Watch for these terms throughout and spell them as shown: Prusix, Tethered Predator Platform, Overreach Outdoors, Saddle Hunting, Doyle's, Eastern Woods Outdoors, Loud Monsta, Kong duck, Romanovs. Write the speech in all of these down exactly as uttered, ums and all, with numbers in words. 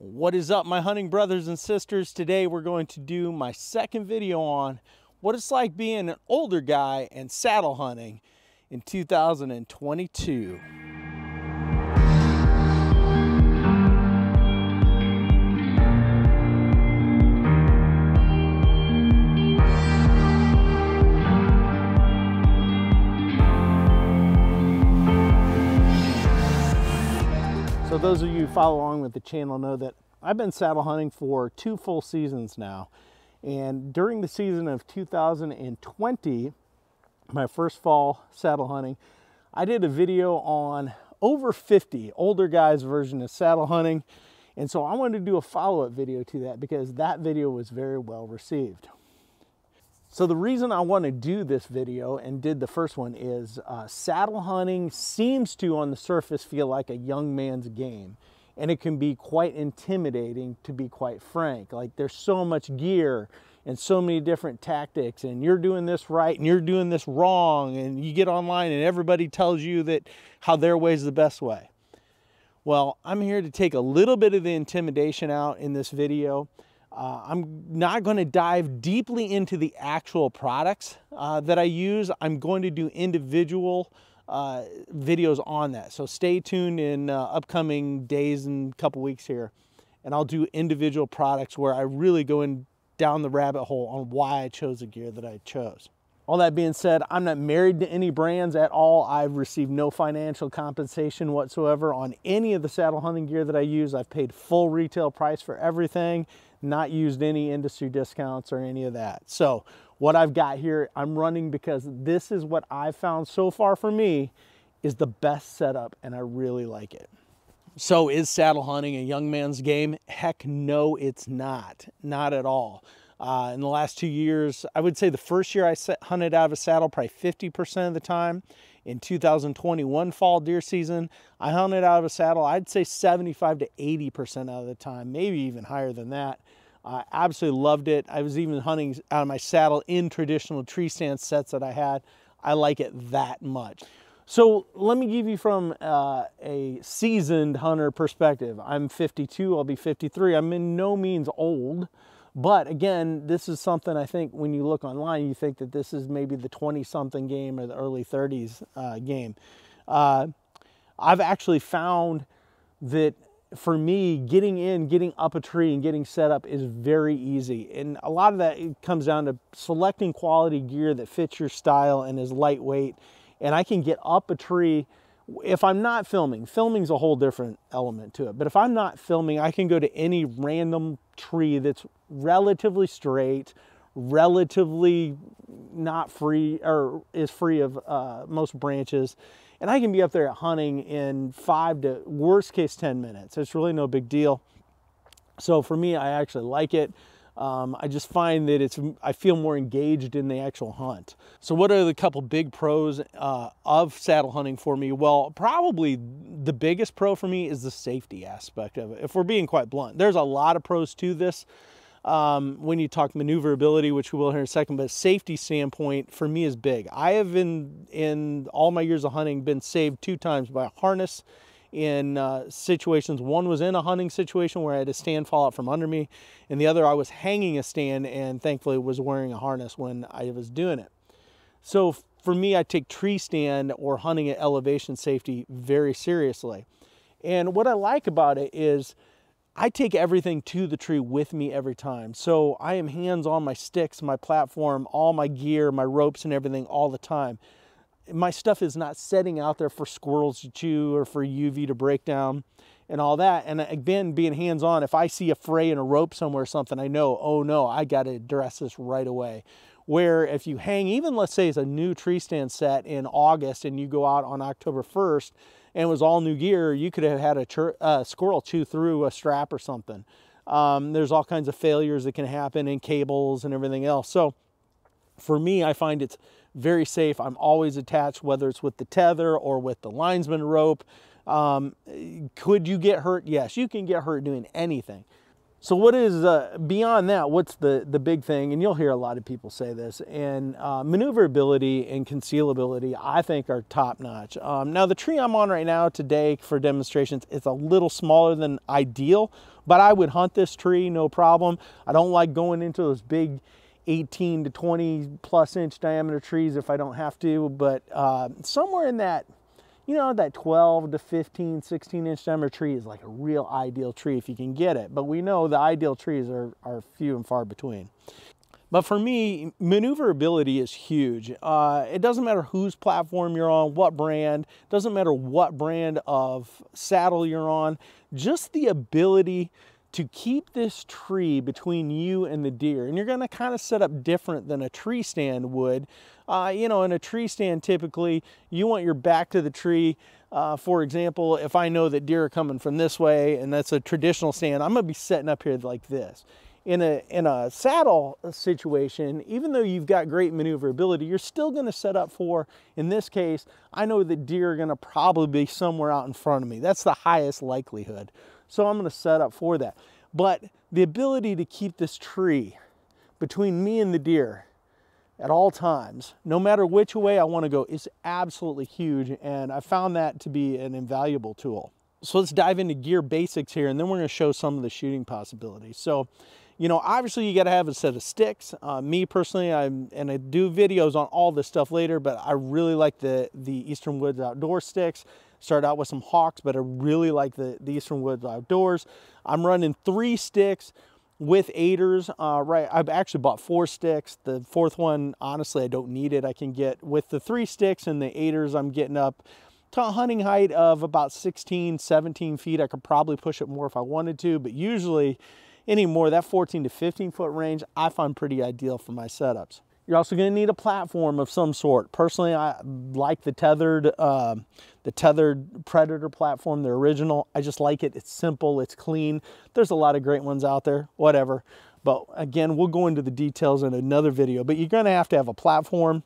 What is up, my hunting brothers and sisters? Today we're going to do my second video on what it's like being an older guy and saddle hunting in two thousand twenty-two. So those of you who follow along with the channel know that I've been saddle hunting for two full seasons now. And during the season of two thousand twenty, my first fall saddle hunting, I did a video on over fifty, older guys version of saddle hunting. And so I wanted to do a follow-up video to that because that video was very well received. So the reason I want to do this video and did the first one is uh, saddle hunting seems to, on the surface, feel like a young man's game. And it can be quite intimidating, to be quite frank. Like, there's so much gear and so many different tactics, and you're doing this right and you're doing this wrong, and you get online and everybody tells you that how their way is the best way. Well, I'm here to take a little bit of the intimidation out in this video. Uh, I'm not going to dive deeply into the actual products uh, that I use. I'm going to do individual uh, videos on that. So stay tuned in uh, upcoming days and couple weeks here, and I'll do individual products where I really go in down the rabbit hole on why I chose the gear that I chose. All that being said, I'm not married to any brands at all. I've received no financial compensation whatsoever on any of the saddle hunting gear that I use. I've paid full retail price for everything, not used any industry discounts or any of that. So what I've got here, I'm running because this is what I've found so far for me is the best setup, and I really like it. So is saddle hunting a young man's game? Heck no, it's not. Not at all. Uh, in the last two years, I would say the first year I hunted out of a saddle probably fifty percent of the time. In two thousand twenty-one fall deer season, I hunted out of a saddle, I'd say seventy-five to eighty percent out of the time, maybe even higher than that. I absolutely loved it. I was even hunting out of my saddle in traditional tree stand sets that I had. I like it that much. So let me give you from uh, a seasoned hunter perspective. I'm fifty-two, I'll be fifty-three. I'm in no means old. But again, this is something I think when you look online, you think that this is maybe the twenty-something game or the early thirties uh, game. Uh, I've actually found that for me, getting in, getting up a tree and getting set up is very easy. And a lot of that comes down to selecting quality gear that fits your style and is lightweight. And I can get up a tree. If I'm not filming, filming's a whole different element to it. But if I'm not filming, I can go to any random tree that's relatively straight, relatively not free, or is free of uh, most branches. And I can be up there hunting in five to, worst case, ten minutes. It's really no big deal. So for me, I actually like it. Um, I just find that it's, I feel more engaged in the actual hunt. So what are the couple big pros uh, of saddle hunting for me? Well, probably the biggest pro for me is the safety aspect of it, if we're being quite blunt. There's a lot of pros to this um, when you talk maneuverability, which we will hear in a second, but safety standpoint for me is big. I have been, in all my years of hunting, been saved two times by a harness in uh, situations. One was in a hunting situation where I had a stand fall out from under me, and the other I was hanging a stand and thankfully was wearing a harness when I was doing it. So for me, I take tree stand or hunting at elevation safety very seriously. And what I like about it is I take everything to the tree with me every time. So I am hands on my sticks, my platform, all my gear, my ropes and everything all the time. My stuff is not setting out there for squirrels to chew or for U V to break down and all that. And again, being hands-on, if I see a fray in a rope somewhere or something, I know, oh no, I got to address this right away. Where if you hang, even let's say it's a new tree stand set in August and you go out on October first and it was all new gear, you could have had a uh, squirrel chew through a strap or something. Um, there's all kinds of failures that can happen in cables and everything else. So for me, I find it's very safe. I'm always attached, whether it's with the tether or with the linesman rope. Um, could you get hurt? Yes, you can get hurt doing anything. So what is, uh, beyond that, what's the, the big thing? And you'll hear a lot of people say this. And uh, maneuverability and concealability, I think, are top notch. Um, now, the tree I'm on right now today for demonstrations, it's a little smaller than ideal, but I would hunt this tree, no problem. I don't like going into those big eighteen to twenty plus inch diameter trees if I don't have to, but uh, somewhere in that, you know, that twelve to fifteen, sixteen inch diameter tree is like a real ideal tree if you can get it. But we know the ideal trees are, are few and far between. But for me, maneuverability is huge. Uh, it doesn't matter whose platform you're on, what brand, doesn't matter what brand of saddle you're on, just the ability to keep this tree between you and the deer. And you're gonna kind of set up different than a tree stand would. Uh, you know, in a tree stand, typically, you want your back to the tree. Uh, for example, if I know that deer are coming from this way, and that's a traditional stand, I'm gonna be setting up here like this. In a, in a saddle situation, even though you've got great maneuverability, you're still gonna set up for, in this case, I know that deer are gonna probably be somewhere out in front of me. That's the highest likelihood. So I'm gonna set up for that. But the ability to keep this tree between me and the deer at all times, no matter which way I wanna go, is absolutely huge. And I found that to be an invaluable tool. So let's dive into gear basics here, and then we're gonna show some of the shooting possibilities. So, you know, obviously you gotta have a set of sticks. Uh, me personally, I'm, and I do videos on all this stuff later, but I really like the, the Eastern Woods Outdoor sticks. Start out with some Hawks, but I really like the, the Eastern Woods Outdoors. I'm running three sticks with eighters. Uh, right, I've actually bought four sticks. The fourth one, honestly, I don't need it. I can get with the three sticks and the eighters, I'm getting up to a hunting height of about sixteen, seventeen feet. I could probably push it more if I wanted to, but usually any more, that fourteen to fifteen foot range, I find pretty ideal for my setups. You're also gonna need a platform of some sort. Personally, I like the Tethered, uh, the Tethered Predator Platform, the original. I just like it, it's simple, it's clean. There's a lot of great ones out there, whatever. But again, we'll go into the details in another video, but you're gonna have to have a platform.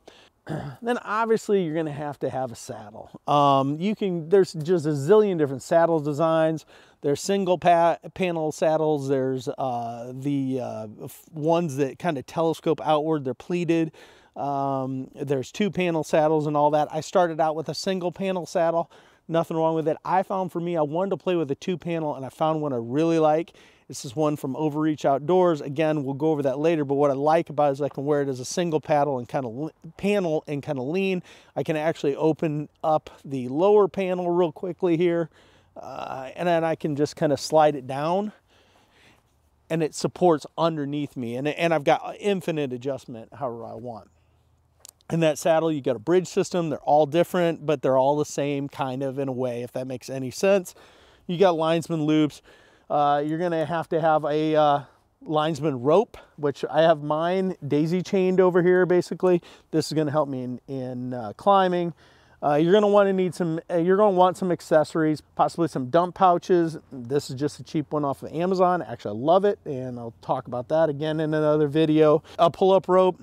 Then obviously you're gonna have to have a saddle. Um, you can, there's just a zillion different saddle designs. There's single pa panel saddles. There's uh, the uh, ones that kind of telescope outward. They're pleated. Um, there's two panel saddles and all that. I started out with a single panel saddle. Nothing wrong with it. I found for me, I wanted to play with a two panel, and I found one I really like. This is one from Overreach Outdoors. Again, we'll go over that later, but what I like about it is I can wear it as a single paddle and kind of panel and kind of lean. I can actually open up the lower panel real quickly here. Uh, and then I can just kind of slide it down, and it supports underneath me, and, and I've got infinite adjustment however I want. In that saddle, you got a bridge system. They're all different, but they're all the same kind of in a way, if that makes any sense. You got linesman loops. Uh, you're gonna have to have a uh, linesman rope, which I have mine daisy chained over here. Basically, this is gonna help me in, in uh, climbing. Uh, you're gonna wanna need some, uh, you're gonna want some accessories, possibly some dump pouches. This is just a cheap one off of Amazon. Actually, I love it, and I'll talk about that again in another video. A pull-up rope.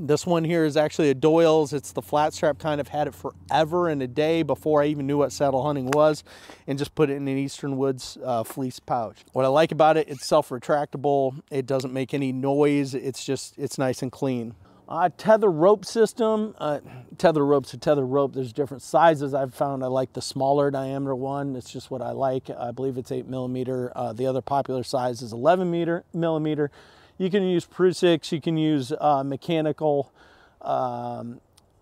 This one here is actually a Doyle's. It's the flat strap kind of, had it forever and a day before I even knew what saddle hunting was, and just put it in an Eastern Woods uh, fleece pouch. What I like about it, it's self-retractable. It doesn't make any noise. It's just, it's nice and clean. Uh, tether rope system, uh, tether rope's a tether rope. There's different sizes. I've found I like the smaller diameter one. It's just what I like. I believe it's eight millimeter. Uh, the other popular size is eleven millimeter. You can use Prusix, you can use uh, mechanical um,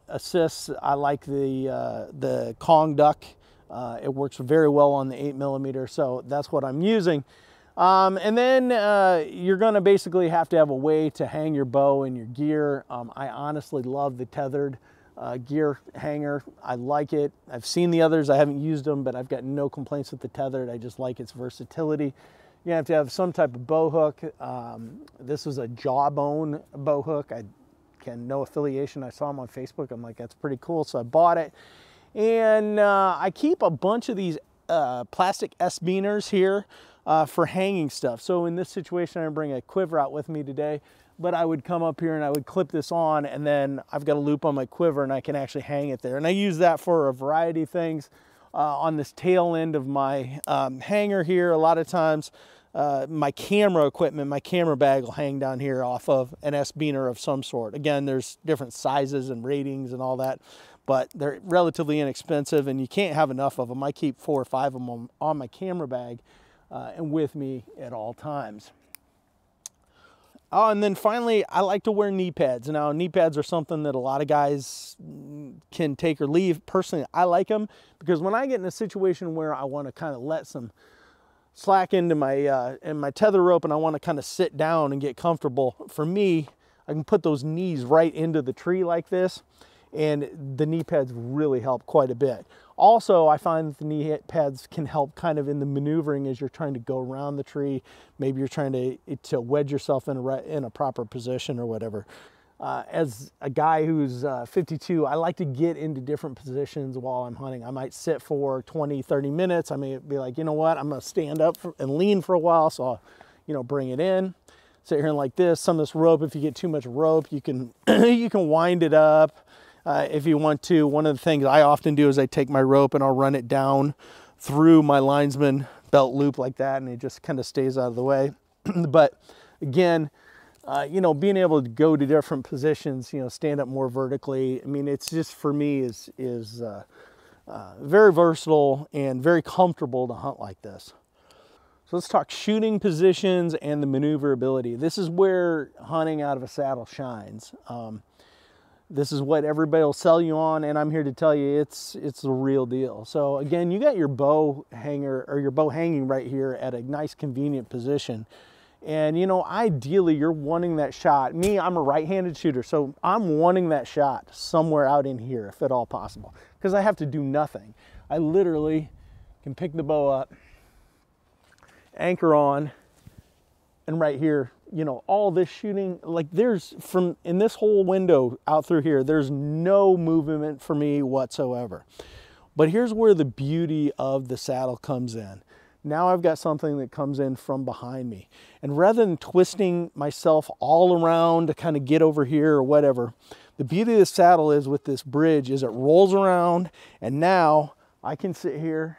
assists. I like the, uh, the Kong duck. Uh, it works very well on the eight millimeter. So that's what I'm using. Um, and then uh, you're gonna basically have to have a way to hang your bow and your gear. Um, I honestly love the tethered uh, gear hanger. I like it. I've seen the others, I haven't used them, but I've got no complaints with the tethered. I just like its versatility. You have to have some type of bow hook. Um, this is a Jawbone bow hook. I can, no affiliation. I saw them on Facebook. I'm like, that's pretty cool. So I bought it. And uh, I keep a bunch of these uh, plastic S-beaners here. Uh, for hanging stuff. So in this situation, I bring a quiver out with me today, but I would come up here and I would clip this on, and then I've got a loop on my quiver and I can actually hang it there. And I use that for a variety of things. Uh, on this tail end of my um, hanger here, a lot of times uh, my camera equipment, my camera bag will hang down here off of an S-beaner of some sort. Again, there's different sizes and ratings and all that, but they're relatively inexpensive and you can't have enough of them. I keep four or five of them on my camera bag uh, and with me at all times. Oh, and then finally, I like to wear knee pads. Now, knee pads are something that a lot of guys can take or leave. Personally, I like them because when I get in a situation where I want to kind of let some slack into my, uh, in my tether rope and I want to kind of sit down and get comfortable, for me, I can put those knees right into the tree like this, and the knee pads really help quite a bit. Also, I find that the knee pads can help kind of in the maneuvering as you're trying to go around the tree. Maybe you're trying to, to wedge yourself in a, in a proper position or whatever. Uh, as a guy who's uh, fifty-two, I like to get into different positions while I'm hunting. I might sit for twenty, thirty minutes. I may be like, you know what, I'm gonna stand up for, and lean for a while, so I'll, you know, bring it in. Sit here and like this, some of this rope, if you get too much rope, you can, you can wind it up. Uh, if you want to, one of the things I often do is I take my rope and I'll run it down through my linesman belt loop like that, and it just kind of stays out of the way. But again, uh, you know, being able to go to different positions, you know, stand up more vertically. I mean, it's just, for me, is, is uh, uh, very versatile and very comfortable to hunt like this. So let's talk shooting positions and the maneuverability. This is where hunting out of a saddle shines. Um, This is what everybody will sell you on, and I'm here to tell you it's it's the real deal. So again, you got your bow hanger or your bow hanging right here at a nice convenient position. And you know, ideally you're wanting that shot. Me, I'm a right-handed shooter, so I'm wanting that shot somewhere out in here if at all possible, because I have to do nothing. I literally can pick the bow up, anchor on, and right here, you know, all this shooting, like there's from in this whole window out through here, there's no movement for me whatsoever. But here's where the beauty of the saddle comes in. Now I've got something that comes in from behind me, and rather than twisting myself all around to kind of get over here or whatever, the beauty of the saddle is with this bridge is it rolls around, and now I can sit here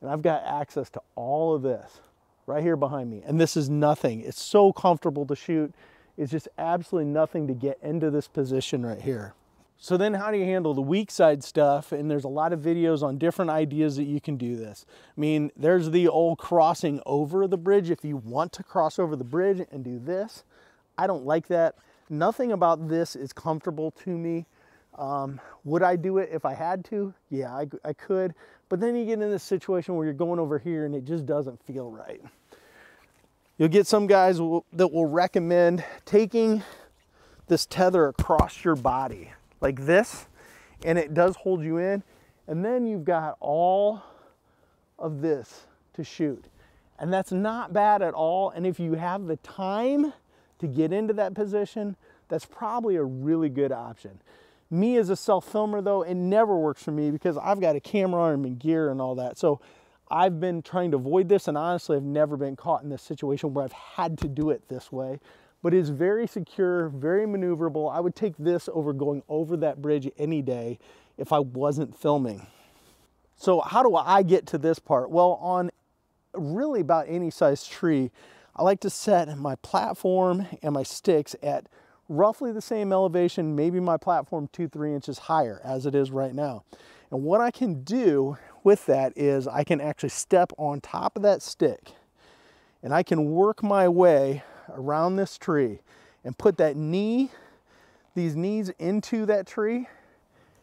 and I've got access to all of this right here behind me. And this is nothing. It's so comfortable to shoot. It's just absolutely nothing to get into this position right here. So then how do you handle the weak side stuff? And there's a lot of videos on different ideas that you can do this. I mean, there's the old crossing over the bridge. If you want to cross over the bridge and do this, I don't like that. Nothing about this is comfortable to me. Um, would I do it if I had to? Yeah, I, I could. But then you get in this situation where you're going over here and it just doesn't feel right. You'll get some guys will, that will recommend taking this tether across your body like this, and it does hold you in. And then you've got all of this to shoot. And that's not bad at all. And if you have the time to get into that position, that's probably a really good option. Me as a self-filmer though, it never works for me because I've got a camera arm and gear and all that. So I've been trying to avoid this, and honestly, I've never been caught in this situation where I've had to do it this way. But it's very secure, very maneuverable. I would take this over going over that bridge any day if I wasn't filming. So how do I get to this part? Well, on really about any size tree, I like to set my platform and my sticks at roughly the same elevation, maybe my platform two, three inches higher as it is right now. And what I can do with that is I can actually step on top of that stick and I can work my way around this tree and put that knee, these knees into that tree.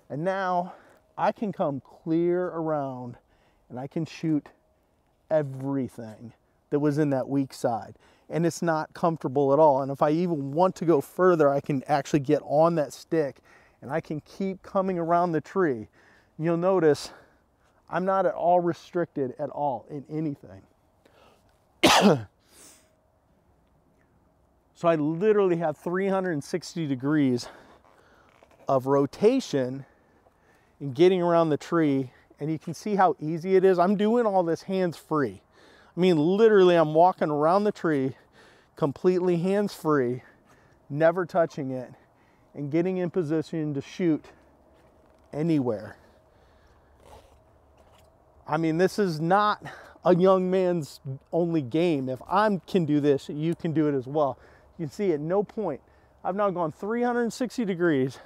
And now I can come clear around and I can shoot everything that was in that weak side. And it's not comfortable at all. And if I even want to go further, I can actually get on that stick and I can keep coming around the tree. You'll notice I'm not at all restricted at all in anything. So I literally have three hundred sixty degrees of rotation in getting around the tree. And you can see how easy it is. I'm doing all this hands-free. I mean, literally, I'm walking around the tree completely hands-free, never touching it, and getting in position to shoot anywhere. I mean, this is not a young man's only game. If I can do this, you can do it as well. You can see at no point, I've now gone three hundred sixty degrees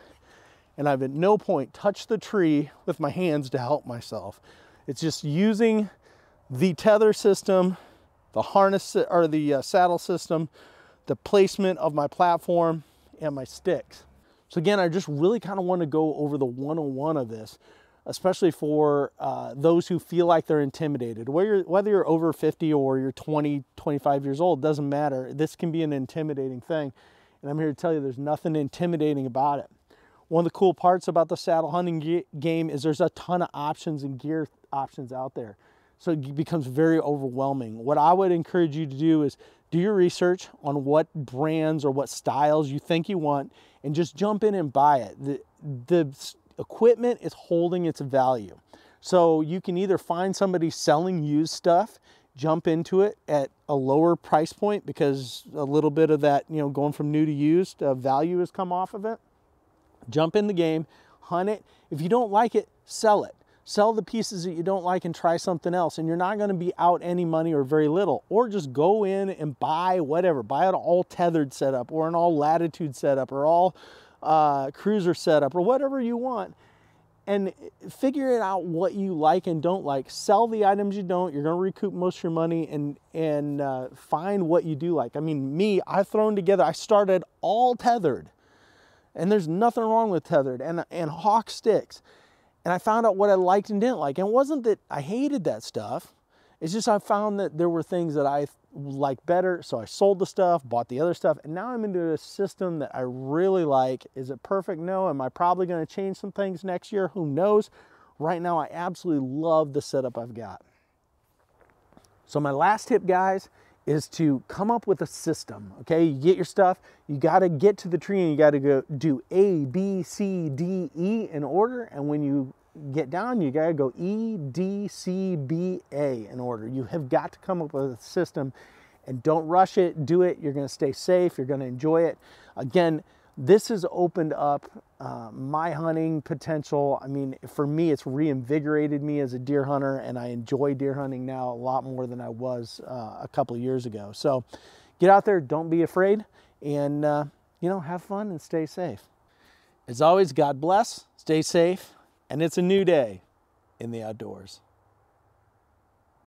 and I've at no point touched the tree with my hands to help myself. It's just using the tether system, the harness or the uh, saddle system, the placement of my platform and my sticks. So again, I just really kind of want to go over the one oh one of this, especially for uh, those who feel like they're intimidated. Whether you're, whether you're over fifty or you're twenty, twenty-five years old, doesn't matter. This can be an intimidating thing. And I'm here to tell you there's nothing intimidating about it. One of the cool parts about the saddle hunting game is there's a ton of options and gear options out there. So it becomes very overwhelming. What I would encourage you to do is do your research on what brands or what styles you think you want and just jump in and buy it. The, the equipment is holding its value. So you can either find somebody selling used stuff, jump into it at a lower price point because a little bit of that, you know, going from new to used, uh, value has come off of it. Jump in the game, hunt it. If you don't like it, sell it. Sell the pieces that you don't like and try something else, and you're not going to be out any money or very little. Or just go in and buy whatever. Buy an all tethered setup or an all latitude setup or all uh, cruiser setup or whatever you want, and figure it out what you like and don't like. Sell the items you don't. You're going to recoup most of your money and, and uh, find what you do like. I mean, me, I've thrown together, I started all tethered. And there's nothing wrong with tethered and, and hawk sticks. And I found out what I liked and didn't like. And it wasn't that I hated that stuff. It's just I found that there were things that I liked better. So I sold the stuff, bought the other stuff. And now I'm into a system that I really like. Is it perfect? No. Am I probably going to change some things next year? Who knows? Right now, I absolutely love the setup I've got. So my last tip, guys, is to come up with a system, okay? You get your stuff, you gotta get to the tree and you gotta go do A, B, C, D, E in order, and when you get down, you gotta go E, D, C, B, A in order. You have got to come up with a system and don't rush it, do it, you're gonna stay safe, you're gonna enjoy it. Again, this has opened up uh, my hunting potential. I mean, for me, it's reinvigorated me as a deer hunter, and I enjoy deer hunting now a lot more than I was uh, a couple of years ago. So get out there, don't be afraid, and uh, you know, have fun and stay safe. As always, God bless, stay safe, and it's a new day in the outdoors.